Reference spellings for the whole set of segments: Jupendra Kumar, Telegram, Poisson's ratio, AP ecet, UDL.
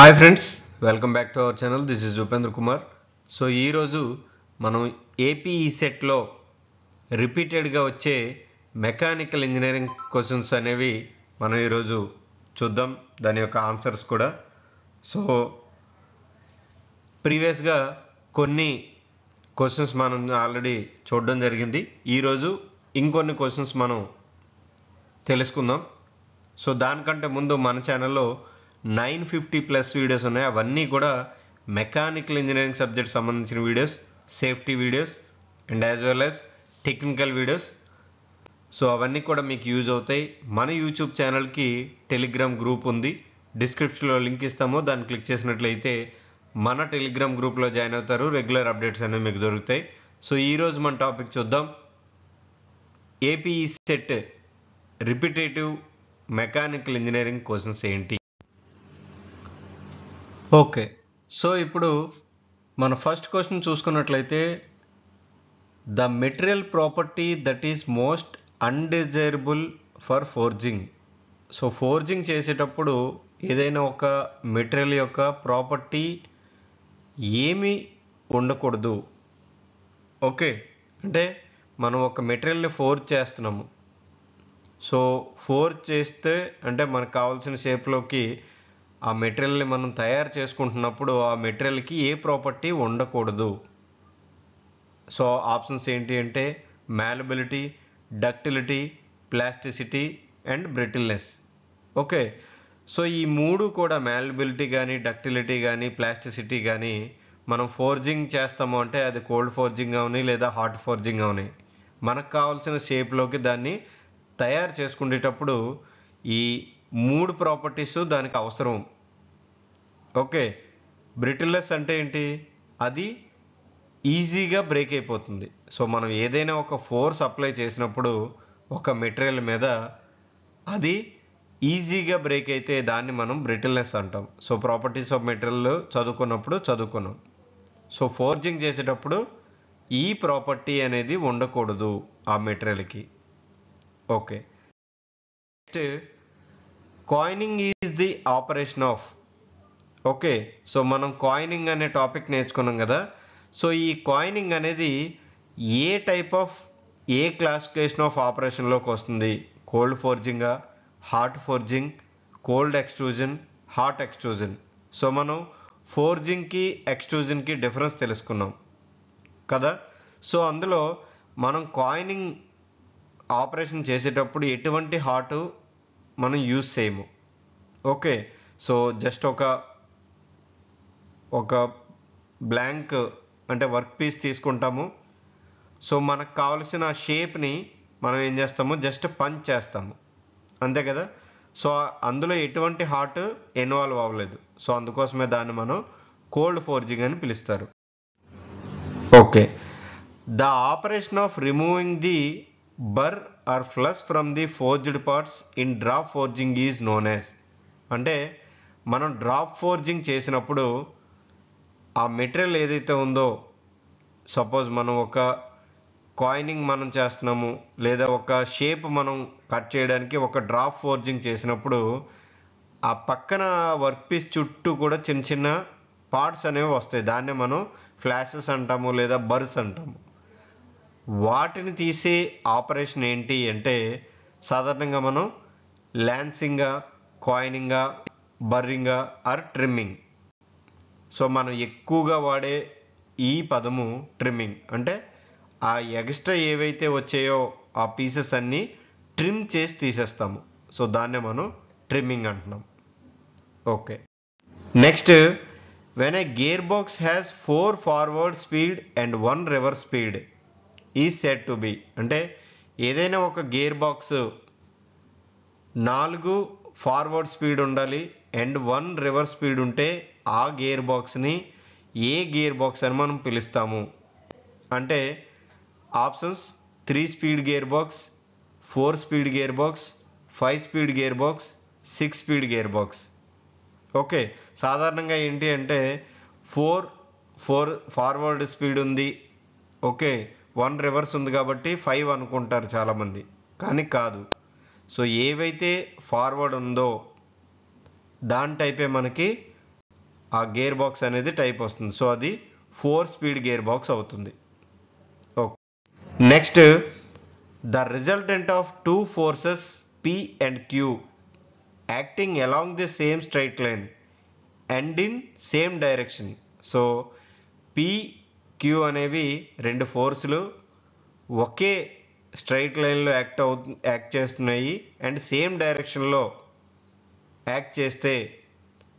Hi friends, welcome back to our channel. This is Jupendra Kumar. So, ee roju manu APE set lo repeated ga vacche mechanical engineering questions anevi manu ee roju chuddam dani yokka answers kuda. So, previous ga konni questions manu already chuddam jarigindi. Ee roju inkonni questions manu telusukundam. So, danikante mundu mana channel lo 950 plus videos ఉన్నాయి. అవన్నీ కూడా mechanical engineering subject సంబంధించిన videos, safety videos and as well as technical videos. So అవన్నీ కూడా మీకు use అవుతాయి. మన YouTube ఛానల్కి టెలిగ్రామ్ గ్రూప్ ఉంది, డిస్క్రిప్షన్లో లింక్ ఇస్తాము. దాన్ని క్లిక్ చేసినట్లయితే మన టెలిగ్రామ్ గ్రూప్లో జాయిన్ అవుతారు, రెగ్యులర్ అప్డేట్స్ అనేవి మీకు దొరుకుతాయి. సో ఈరోజు మన టాపిక్ చూద్దాం. APE set repetitive mechanical engineering questions ఏంటి? ఓకే, సో ఇప్పుడు మన ఫస్ట్ క్వశ్చన్ చూసుకున్నట్లయితే, the material property that is most undesirable for forging. So forging చేసేటప్పుడు ఏదైనా ఒక మెటీరియల్ యొక్క ప్రాపర్టీ ఏమి ఉండకూడదు. ఓకే, అంటే మనం ఒక మెటీరియల్ని ఫోర్జ్ చేస్తున్నాము. సో ఫోర్జ్ చేస్తే అంటే మనకు కావాల్సిన షేప్లోకి ఆ మెటీరియల్ని మనం తయారు చేసుకుంటున్నప్పుడు ఆ మెటీరియల్కి ఏ ప్రాపర్టీ ఉండకూడదు. సో ఆప్షన్స్ ఏంటి అంటే malleability, ductility, plasticity and brittleness. Okay, so ఈ మూడు కూడా మ్యాలబిలిటీ కానీ, డక్టిలిటీ కానీ, ప్లాస్టిసిటీ కానీ మనం ఫోర్జింగ్ చేస్తాము అంటే అది కోల్డ్ ఫోర్జింగ్ అవని లేదా హాట్ ఫోర్జింగ్ అవని మనకు కావాల్సిన షేప్లోకి దాన్ని తయారు చేసుకునేటప్పుడు ఈ మూడు ప్రాపర్టీస్ దానికి అవసరం. ఓకే, బ్రిటిల్నెస్ అంటే ఏంటి? అది ఈజీగా బ్రేక్ అయిపోతుంది. సో మనం ఏదైనా ఒక ఫోర్స్ అప్లై చేసినప్పుడు ఒక మెటీరియల్ మీద అది ఈజీగా బ్రేక్ అయితే దాన్ని మనం బ్రిటిల్నెస్ అంటాం. సో ప్రాపర్టీస్ ఆఫ్ మెటీరియల్ చదువుకున్నాం. సో ఫోర్జింగ్ చేసేటప్పుడు ఈ ప్రాపర్టీ అనేది ఉండకూడదు ఆ మెటీరియల్కి. Okay, next coining is the operation of. Okay, so మనం కాయినింగ్ అనే టాపిక్ నేర్చుకున్నాం కదా. సో ఈ కాయినింగ్ అనేది ఏ type of A classification of ఆపరేషన్లోకి వస్తుంది? కోల్డ్ ఫోర్జింగా, hot forging, cold extrusion, hot extrusion. So మనం ఫోర్జింగ్కి ఎక్స్ట్రూజన్కి డిఫరెన్స్ తెలుసుకున్నాం కదా. సో అందులో మనం కాయినింగ్ ఆపరేషన్ చేసేటప్పుడు ఎటువంటి హాటు మనం యూజ్ చేయము. ఓకే, సో జస్ట్ ఒక బ్లాంక్ అంటే వర్క్ పీస్ తీసుకుంటాము. సో మనకు కావలసిన షేప్ని మనం ఏం చేస్తాము? జస్ట్ పంచ్ చేస్తాము, అంతే కదా. సో అందులో ఎటువంటి హార్ట్ ఇన్వాల్వ్ అవ్వలేదు. సో అందుకోసమే దాన్ని మనం కోల్డ్ ఫోర్జింగ్ అని పిలుస్తారు. Okay, the operation of removing the burr or flash from the forged parts in drop forging is known as. అంటే మనం డ్రాప్ ఫోర్జింగ్ చేసినప్పుడు ఆ మెటీరియల్ ఏదైతే ఉందో, సపోజ్ మనం ఒక కాయినింగ్ మనం చేస్తున్నాము లేదా ఒక షేప్ మనం కట్ చేయడానికి ఒక డ్రాప్ ఫోర్జింగ్ చేసినప్పుడు ఆ పక్కన వర్క్ పీస్ చుట్టూ కూడా చిన్న చిన్న పార్ట్స్ అనేవి వస్తాయి. దాన్నే మనం ఫ్లాషెస్ అంటాము లేదా బర్స్ అంటాము. వాటిని తీసే ఆపరేషన్ ఏంటి అంటే సాధారణంగా మనం ల్యాన్సింగ్గా, కాయినింగ్గా, బర్రింగ్గా ఆర్ ట్రిమ్మింగ్. సో మనం ఎక్కువగా వాడే ఈ పదము ట్రిమ్మింగ్. అంటే ఆ ఎక్స్ట్రా ఏవైతే వచ్చాయో ఆ పీసెస్ అన్నీ ట్రిమ్ చేసి తీసేస్తాము. సో దాన్నే మనం ట్రిమ్మింగ్ అంటున్నాం. Okay, next, when a gear box has 4 forward speed and 1 reverse speed is said to be. అంటే ఏదైనా ఒక గేర్ బాక్స్ 4 ఫార్వర్డ్ స్పీడ్ ఉండాలి అండ్ 1 రివర్స్ స్పీడ్ ఉంటే ఆ గేర్ బాక్స్ని ఏ గేర్ బాక్స్ అని మనం పిలుస్తాము? అంటే options 3 speed gear box, 4 speed gear box, 5 speed gear box, 6 speed gear box. Okay, సాధారణంగా ఏంటి అంటే 4 ఫార్వర్డ్ స్పీడ్ ఉంది, ఓకే, 1 రివర్స్ ఉంది కాబట్టి 5 అనుకుంటారు చాలామంది, కానీ కాదు. సో ఏవైతే ఫార్వర్డ్ ఉందో దాని టైపే మనకి ఆ గేర్ బాక్స్ అనేది టైప్ వస్తుంది. సో అది 4-speed గేర్ బాక్స్ అవుతుంది. Okay, next the resultant of 2 forces P and Q acting along the same straight line and in same direction. So P, Q అనేవి రెండు ఫోర్సులు ఒకే స్ట్రైట్ లైన్లో యాక్ట్ చేస్తున్నాయి అండ్ సేమ్ డైరెక్షన్లో యాక్ట్ చేస్తే,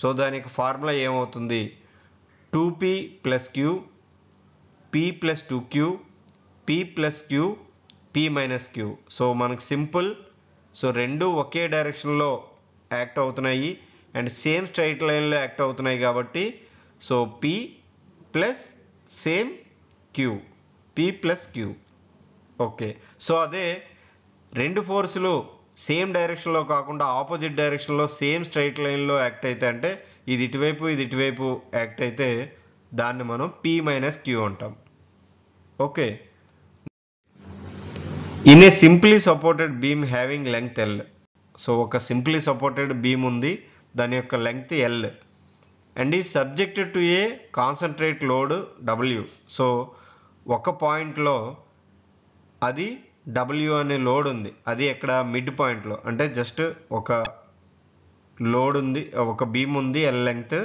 సో దానికి ఫార్ములా ఏమవుతుంది? 2P+Q, P+2Q, P+Q, P-Q. So మనకు సింపుల్. సో రెండు ఒకే డైరెక్షన్లో యాక్ట్ అవుతున్నాయి అండ్ సేమ్ స్ట్రైట్ లైన్లో యాక్ట్ అవుతున్నాయి కాబట్టి సో P+Q. ఓకే, సో అదే రెండు ఫోర్సులు సేమ్ డైరెక్షన్లో కాకుండా ఆపోజిట్ డైరెక్షన్లో సేమ్ స్ట్రైట్ లైన్లో యాక్ట్ అయితే, అంటే ఇది ఇటువైపు ఇది ఇటువైపు యాక్ట్ అయితే దాన్ని మనం P-Q అంటాం. Okay, in a simply supported beam having length L. So ఒక సింప్లీ సపోర్టెడ్ బీమ్ ఉంది, దాని యొక్క లెంగ్త్ L అండ్ ఈ subjected to a concentrate load W. So ఒక పాయింట్లో అది W అనే లోడ్ ఉంది, అది ఎక్కడ? మిడ్ పాయింట్లో. అంటే జస్ట్ ఒక లోడ్ ఉంది, ఒక బీమ్ ఉంది L లెంగ్త్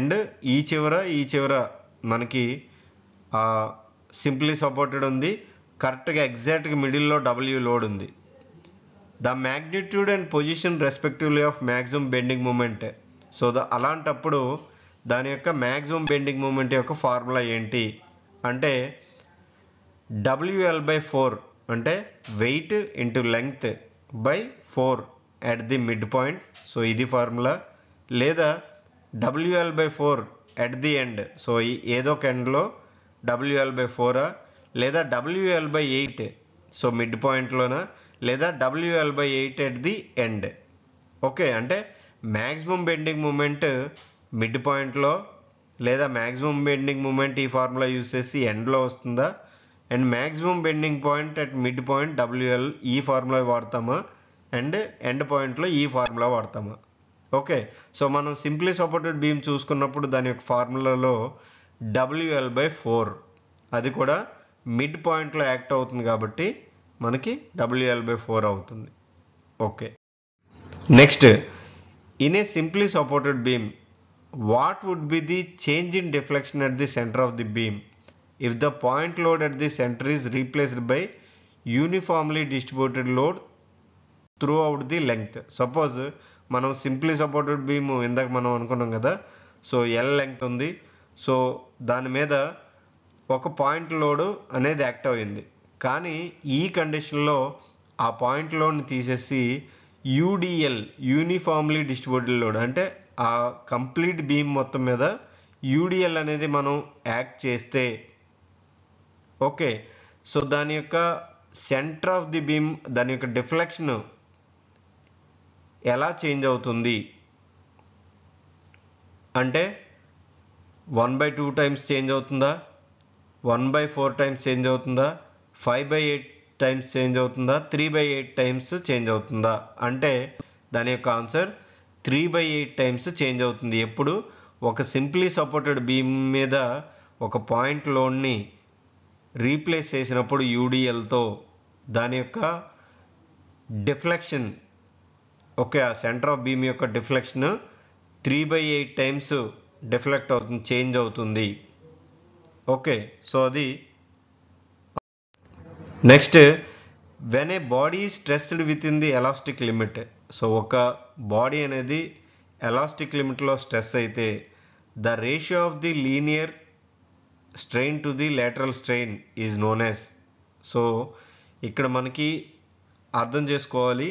అండ్ ఈ చివర మనకి సింప్లీ సపోర్టెడ్ ఉంది, కరెక్ట్గా ఎగ్జాక్ట్గా మిడిల్లో W లోడ్ ఉంది. The magnitude and position respectively of maximum bending moment. So అలాంటప్పుడు దాని యొక్క మ్యాక్సిమం బెండింగ్ మూమెంట్ యొక్క ఫార్ములా ఏంటి అంటే WL/4, అంటే weight into length by 4 at the mid point. So ఇది ఫార్ములా. లేదా WL/4 at the end. So ఏదో ఒక ఎండ్లో WL/4 లేదా WL/8 సో మిడ్ పాయింట్లోనా, లేదా WL/8 at the end. Okay, అంటే మ్యాక్సిమం బెండింగ్ మూమెంట్ మిడ్ పాయింట్లో లేదా మ్యాక్సిమం బెండింగ్ మూమెంట్ ఈ ఫార్ములా యూజ్ చేసి ఎండ్లో వస్తుందా, and maximum bending point at mid point WL ఈ ఫార్ములా వాడతామా, అండ్ ఎండ్ పాయింట్లో ఈ ఫార్ములా వాడతామా? ఓకే, సో మనం సింప్లీ సపోర్టెడ్ బీమ్ చూసుకున్నప్పుడు దాని యొక్క ఫార్ములాలో WL/4 అది కూడా మిడ్ పాయింట్లో యాక్ట్ అవుతుంది కాబట్టి మనకి WL/4 అవుతుంది. Okay, next in a simply supported beam what would be the change in deflection at the centre of the beam if the point load at the center is replaced by uniformly distributed load throughout the length. Suppose మనం simply supported beam ఇందాక మనం అనుకున్నాం కదా, so L length ఉంది, so దాని మీద ఒక point load అనేది యాక్ట్ అయింది, కానీ ఈ కండిషన్లో ఆ పాయింట్ లోడ్ని తీసేసి UDL యూనిఫామ్లీ డిస్ట్రిబ్యూటెడ్ లోడ్, అంటే ఆ కంప్లీట్ బీమ్ మొత్తం మీద UDL అనేది మనం యాక్ట్ చేస్తే, ఓకే, సో దాని యొక్క సెంటర్ ఆఫ్ ది బీమ్ దాని యొక్క డిఫ్లెక్షన్ ఎలా చేంజ్ అవుతుంది అంటే 1/2 టైమ్స్ చేంజ్ అవుతుందా, 1/4 టైమ్స్ చేంజ్ అవుతుందా, 5/8 టైమ్స్ చేంజ్ అవుతుందా, 3/8 టైమ్స్ చేంజ్ అవుతుందా? అంటే దాని యొక్క ఆన్సర్ 3/8 టైమ్స్ చేంజ్ అవుతుంది. ఎప్పుడు? ఒక సింప్లీ సపోర్టెడ్ బీమ్ మీద ఒక పాయింట్ లోడ్ని రీప్లేస్ చేసినప్పుడు UDLతో దాని యొక్క డిఫ్లెక్షన్, ఓకే, ఆ సెంటర్ ఆఫ్ బీమ్ యొక్క డిఫ్లెక్షన్ 3/8 టైమ్స్ డిఫ్లెక్ట్ అవుతుంది, చేంజ్ అవుతుంది. ఓకే, సో అది. Next when a body stressed within the elastic limit. So ఒక బాడీ అనేది ఎలాస్టిక్ లిమిట్లో స్ట్రెస్ అయితే the ratio of the linear strain to the lateral strain is known as. So ఇక్కడ మనకి అర్థం చేసుకోవాలి,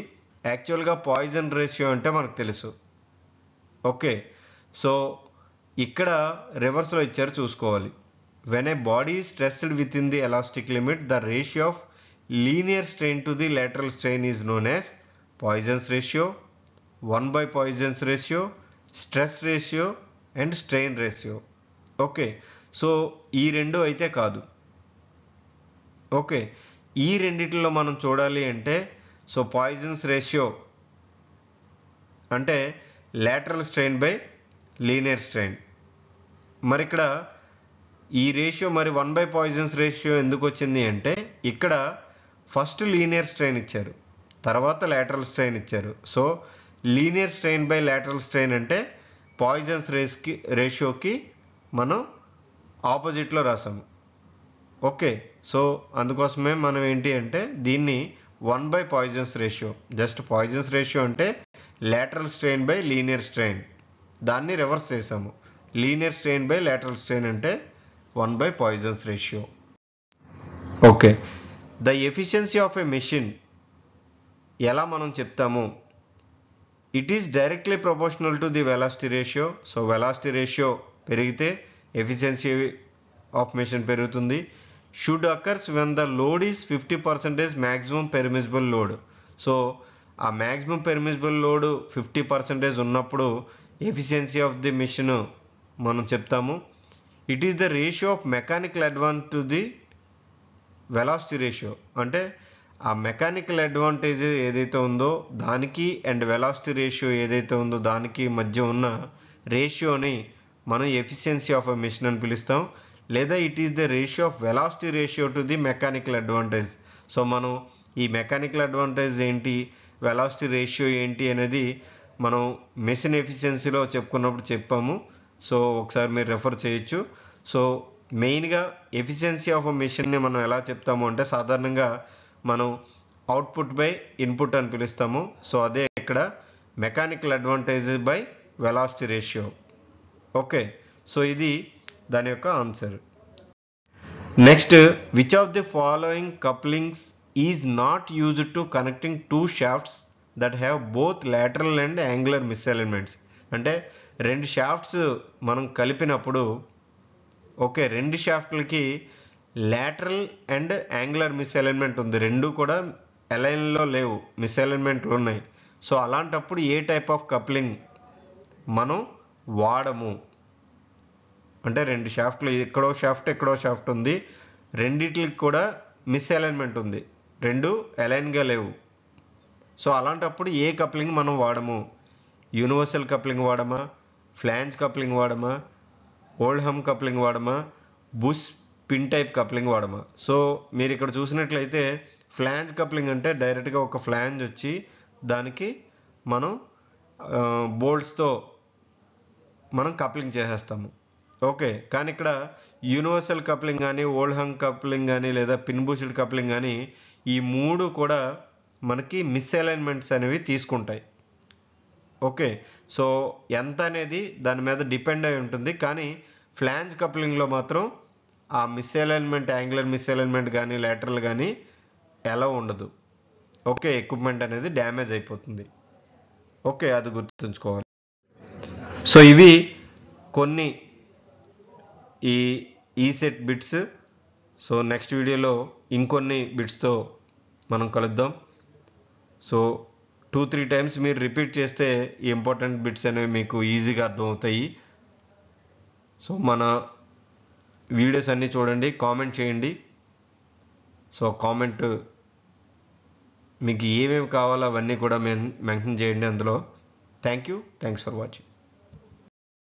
యాక్చువల్గా పాయిజన్ రేషియో అంటే మనకు తెలుసు. ఓకే, సో ఇక్కడ రివర్స్లో ఇచ్చారు చూసుకోవాలి. When a body stressed within the elastic limit the ratio of linear strain to the lateral strain is known as Poisson's ratio, 1/పాయిజన్స్ ratio, stress ratio and strain ratio. Okay, so ఈ రెండు అయితే కాదు. Okay, ఈ రెండిట్లో మనం చూడాలి అంటే, సో పాయిజన్స్ రేషియో అంటే lateral strain by linear strain, మరి ఇక్కడ ఈ రేషియో మరి 1 బై పాయిజన్స్ రేషియో ఎందుకు వచ్చింది అంటే ఇక్కడ ఫస్ట్ లీనియర్ స్ట్రెయిన్ ఇచ్చారు, తర్వాత లేటరల్ స్ట్రెయిన్ ఇచ్చారు. So linear strain by lateral strain అంటే పాయిజన్స్ రేషియోకి మనం ఆపోజిట్లో రాసాము. ఓకే, సో అందుకోసమే మనం ఏంటి అంటే దీన్ని 1 by Poisson's ratio, just Poisson's ratio అంటే lateral strain by linear strain, దాన్ని రివర్స్ చేసాము. Linear strain by lateral strain అంటే 1 by Poisson's ratio. Okay, the efficiency of a machine ఎలా మనం చెప్తాము? It is directly proportional to the velocity ratio. So velocity ratio పెరిగితే efficiency of machine పెరుగుతుంది. Should occurs when the load is 50% maximum permissible load. So ఆ maximum permissible load 50% ఉన్నప్పుడు efficiency of the machine మనం చెప్తాము. It is the ratio of mechanical advantage to the velocity ratio. అంటే ఆ mechanical advantage ఏదైతే ఉందో దానికి అండ్ వెలాసిటీ రేషియో ఏదైతే ఉందో దానికి మధ్య ఉన్న రేషియోని మనం ఎఫిషియన్సీ ఆఫ్ ఎ మెషిన్ అని పిలుస్తాం. లేదా it is the ratio of velocity ratio to the mechanical advantage. So మనం ఈ మెకానికల్ అడ్వాంటేజ్ ఏంటి, వెలాసిటీ రేషియో ఏంటి అనేది మనం మెషిన్ ఎఫిషియన్సీలో చెప్పుకున్నప్పుడు చెప్పాము. సో ఒకసారి మీరు రెఫర్ చేయొచ్చు. సో మెయిన్గా ఎఫిషియన్సీ ఆఫ్ అ మెషిన్ని మనం ఎలా చెప్తాము అంటే సాధారణంగా మనం అవుట్పుట్ బై ఇన్పుట్ అని పిలుస్తాము. సో అదే ఇక్కడ mechanical advantage by velocity ratio. Okay, so ఇది దాని యొక్క answer. Next, which of the following couplings is not used to connecting two shafts that have both lateral and angular misalignments? అంటే రెండు shafts మనం కలిపినప్పుడు, ఓకే, రెండు షాఫ్ట్లకి లాటరల్ అండ్ యాంగులర్ మిస్అలైన్మెంట్ ఉంది, రెండు కూడా అలైన్లో లేవు, మిస్అలైన్మెంట్లు ఉన్నాయి. సో అలాంటప్పుడు ఏ టైప్ ఆఫ్ కప్లింగ్ మనం వాడము? అంటే రెండు షాఫ్ట్లు, ఎక్కడో షాఫ్ట్ ఎక్కడో షాఫ్ట్ ఉంది, రెండిట్లకి కూడా మిస్అలైన్మెంట్ ఉంది, రెండు అలైన్గా లేవు. సో అలాంటప్పుడు ఏ కప్లింగ్ మనం వాడము? యూనివర్సల్ కప్లింగ్ వాడమా, ఫ్లాంజ్ కప్లింగ్ వాడమా, ఓల్డ్హమ్ కప్లింగ్ వాడమా, బుష్ పిన్ టైప్ కప్లింగ్ వాడమా? సో మీరు ఇక్కడ చూసినట్లయితే ఫ్లాంజ్ కప్లింగ్ అంటే డైరెక్ట్గా ఒక ఫ్లాంజ్ వచ్చి దానికి మనం బోల్ట్స్తో మనం కప్లింగ్ చేసేస్తాము. ఓకే, కానీ ఇక్కడ యూనివర్సల్ కప్లింగ్ కానీ, ఓల్డ్హమ్ కప్లింగ్ కానీ, లేదా పిన్ బుష్డ్ కప్లింగ్ కానీ, ఈ మూడు కూడా మనకి మిస్అలైన్మెంట్స్ అనేవి తీసుకుంటాయి. ఓకే, సో ఎంత అనేది దాని మీద డిపెండ్ అయి ఉంటుంది. కానీ ఫ్లాంజ్ కప్లింగ్లో మాత్రం ఆ మిస్అలైన్మెంట్, యాంగులర్ మిస్అలైన్మెంట్ కానీ లేటరల్ కానీ ఎలా ఉండదు. ఓకే, ఎక్విప్మెంట్ అనేది డ్యామేజ్ అయిపోతుంది. ఓకే, అది గుర్తుంచుకోవాలి. సో ఇవి కొన్ని ఈ సెట్ బిట్స్. సో నెక్స్ట్ వీడియోలో ఇంకొన్ని బిట్స్తో మనం కలుద్దాం. సో 2-3 టైమ్స్ మీరు రిపీట్ చేస్తే ఈ ఇంపార్టెంట్ బిట్స్ అనేవి మీకు ఈజీగా అర్థమవుతాయి. సో మన వీడియోస్ అన్నీ చూడండి, కామెంట్ చేయండి. సో కామెంట్ మీకు ఏమేమి కావాలో అవన్నీ కూడా మెన్షన్ చేయండి అందులో. Thank you, thanks for watching.